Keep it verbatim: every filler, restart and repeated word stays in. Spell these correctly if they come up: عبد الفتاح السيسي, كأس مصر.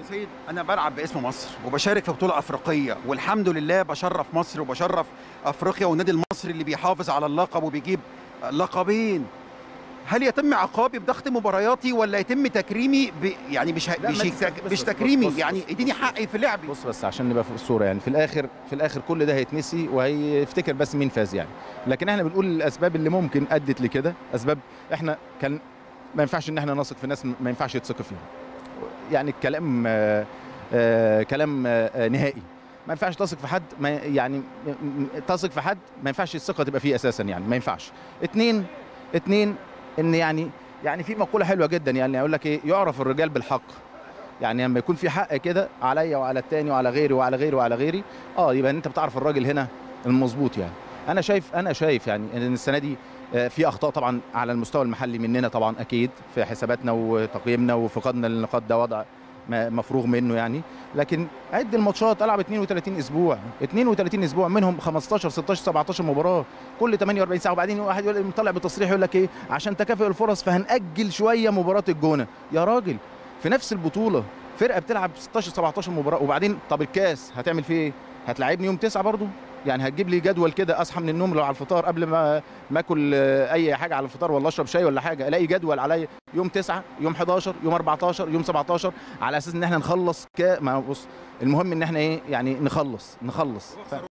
يا سيد، أنا بلعب باسم مصر وبشارك في بطولة أفريقية، والحمد لله بشرف مصر وبشرف أفريقيا والنادي المصري اللي بيحافظ على اللقب وبيجيب لقبين. هل يتم عقابي بضغط مبارياتي ولا يتم تكريمي ب... يعني مش مش, تك... مش تكريمي بص بص يعني اديني حقي في لعبي؟ بص بس عشان نبقى في الصوره، يعني في الاخر في الاخر كل ده هيتنسي وهيفتكر بس مين فاز يعني، لكن احنا بنقول الاسباب اللي ممكن ادت لكده، اسباب احنا كان ما ينفعش ان احنا نثق في ناس ما ينفعش يثق فيها. يعني الكلام آآ آآ كلام آآ نهائي، ما ينفعش تثق في حد، ما يعني تثق في حد ما ينفعش الثقه تبقى فيه اساسا، يعني ما ينفعش. اثنين اثنين ان يعني يعني في مقوله حلوه جدا، يعني اقول لك ايه، يعرف الرجال بالحق. يعني لما يكون في حق كده عليا وعلى الثاني وعلى غيري وعلى غيري وعلى غيري، اه يبقى انت بتعرف الراجل هنا المظبوط. يعني انا شايف انا شايف يعني ان السنه دي في اخطاء طبعا على المستوى المحلي مننا طبعا اكيد في حساباتنا وتقييمنا وفقدنا للنقاط، ده وضع مفروغ منه يعني، لكن عد الماتشات، العب اثنين وثلاثين اسبوع، اثنين وثلاثين اسبوع منهم خمستاشر ستاشر سبعتاشر مباراه كل ثمانية وأربعين ساعه. وبعدين واحد يقول طالع بتصريح يقول لك ايه، عشان تكافؤ الفرص فهنأجل شويه مباراه الجونه. يا راجل في نفس البطوله فرقه بتلعب ستاشر سبعتاشر مباراه، وبعدين طب الكاس هتعمل فيه ايه؟ هتلاعبني يوم تسعة برضه؟ يعني هتجيب لي جدول كده اصحى من النوم لو على الفطار قبل ما ما اكل اي حاجه على الفطار ولا اشرب شاي ولا حاجه، الاقي جدول عليا يوم تسعة يوم حداشر يوم أربعتاشر يوم سبعتاشر على اساس ان احنا نخلص. ما بص المهم ان احنا ايه يعني نخلص نخلص ف...